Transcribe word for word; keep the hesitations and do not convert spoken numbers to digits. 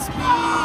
Let's go!